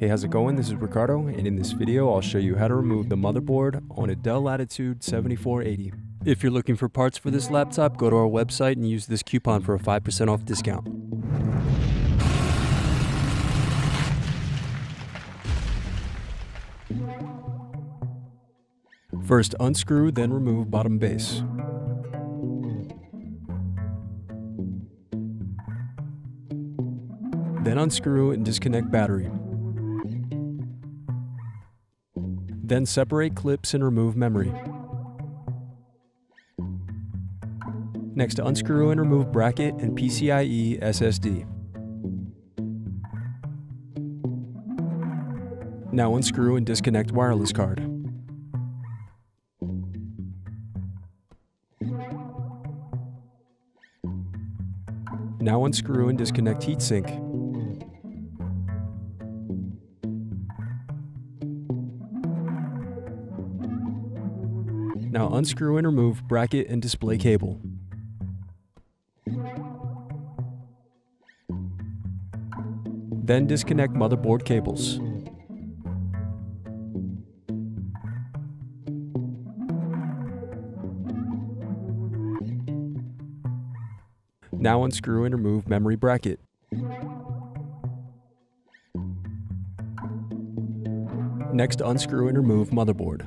Hey, how's it going? This is Ricardo, and in this video I'll show you how to remove the motherboard on a Dell Latitude 7480. If you're looking for parts for this laptop, go to our website and use this coupon for a 5% off discount. First, unscrew, then remove bottom base. Then unscrew and disconnect battery. Then separate clips and remove memory. Next, unscrew and remove bracket and PCIe SSD. Now unscrew and disconnect wireless card. Now unscrew and disconnect heatsink. Now unscrew and remove bracket and display cable. Then disconnect motherboard cables. Now unscrew and remove memory bracket. Next, unscrew and remove motherboard.